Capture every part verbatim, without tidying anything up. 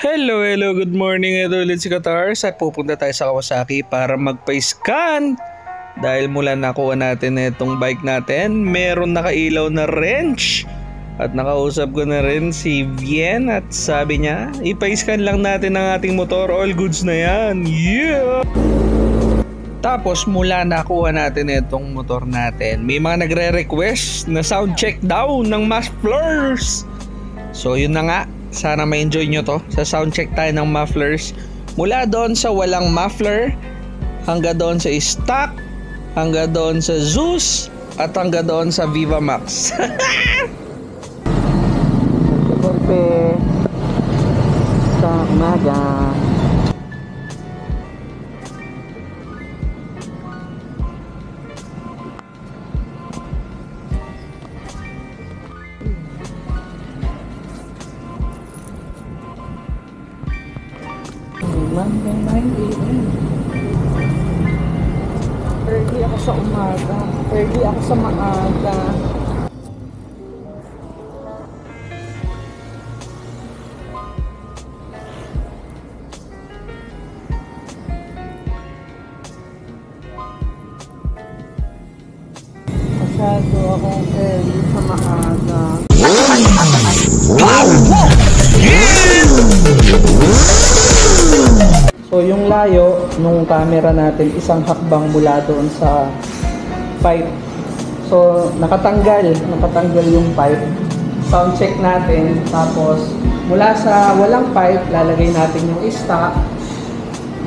Hello, hello, good morning. Ito ulit si Catars at pupunta tayo sa Kawasaki para magpa-scan. Dahil mula nakuha natin itong bike natin, meron nakailaw na wrench. At nakausap ko na rin si Vien at sabi niya, ipa-scan lang natin ang ating motor, all goods na yan. Yeah! Tapos mula nakuha natin itong motor natin, may mga nagre-request na sound check daw ng mass floors. So yun na nga. Sana ma-enjoy nyo to. Sa soundcheck tayo ng mufflers. Mula doon sa walang muffler, hangga doon sa stock, hangga doon sa Zeus, at hangga doon sa Viva Max. Sa umaga. Early ako sa umaga. Early ako sa maaga. Masyado akong early sa maaga. So yung layo nung camera natin, isang hakbang mula doon sa pipe. So nakatanggal, nakatanggal yung pipe. Sound check natin, tapos mula sa walang pipe, lalagay natin yung stock,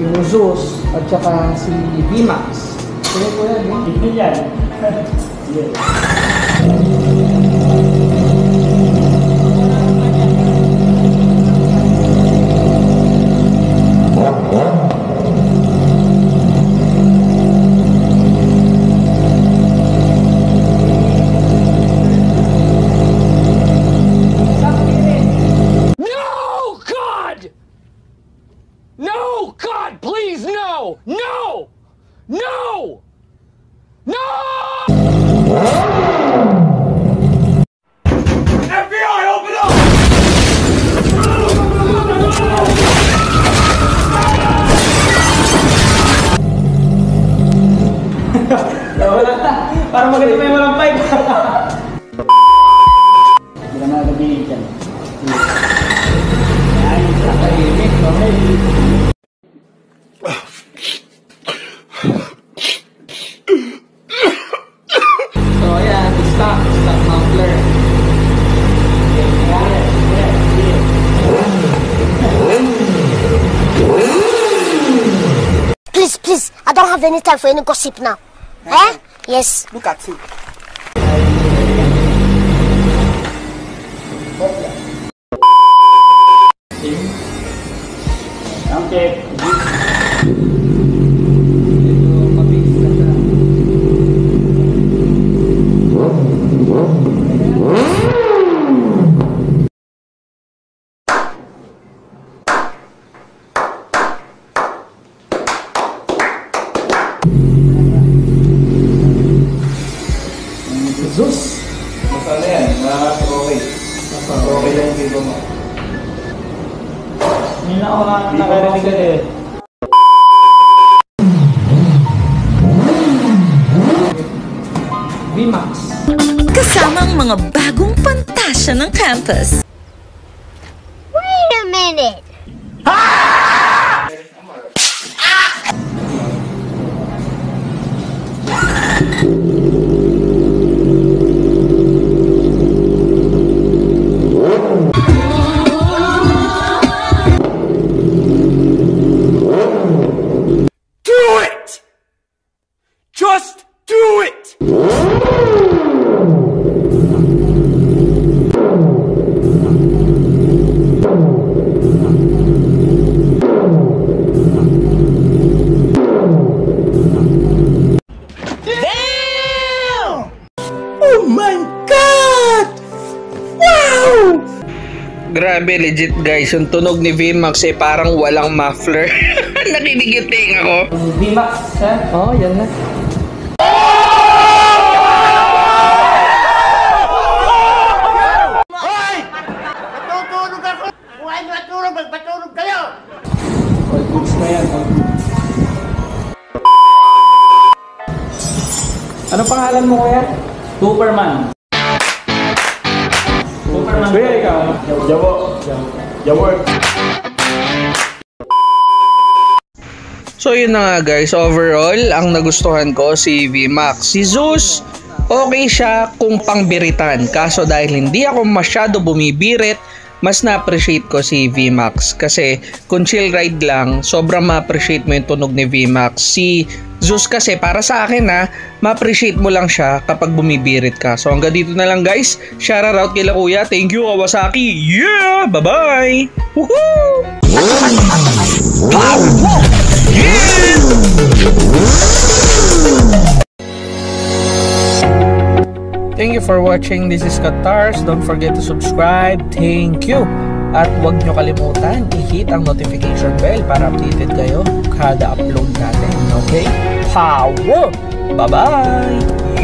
yung Zeus, at saka si V MAX. So yun po yan, yun yan. Para magaling may walang pipe. Hindi naman nagabigay dyan. Ay, nakakaimik. Okay. So, ayan. Stop. Stop muffler. Okay, got it. Yes, yes. Please, please. I don't have any time for any gossip now. Eh? Yes. Look at you. Okay. Zeus! Masana yan, nakaka-okay. Nakaka-okay lang yung video mo. Hindi na ako nakarinig ka eh. V MAX. Kasama ang mga bagong pantasya ng campus. Wait a minute! Ah! Ah! Grabe, legit guys, yung tunog ni V MAX eh parang walang muffler. Nakikigiting ako. V MAX, ha? Oo, oh, yan na. Hoy! Natutulog ako! Huwag natulog magpatulog kayo! All goods na yan, all goods. Ano pangalan mo kaya? Cooperman. Cooperman. Kuya, ikaw? Jawo. Jawo. So yun na nga guys, overall, ang nagustuhan ko si V MAX. Si Zeus, okay siya kung pangbiritan. Kaso dahil hindi ako masyado bumibirit, mas na-appreciate ko si V MAX. Kasi kung chill ride lang, sobrang ma-appreciate mo yung tunog ni V MAX. Si Zeus kasi para sa akin ha, ma-appreciate mo lang siya kapag bumibirit ka. So hanggang dito na lang guys, shout out kay Kuya. Thank you Kawasaki. Yeah! Bye-bye! Woohoo! Thank you for watching. This is Catars. Don't forget to subscribe. Thank you. At huwag nyo kalimutan i-hit ang notification bell para updated kayo kada upload natin. Okay? Power! Bye-bye!